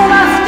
Las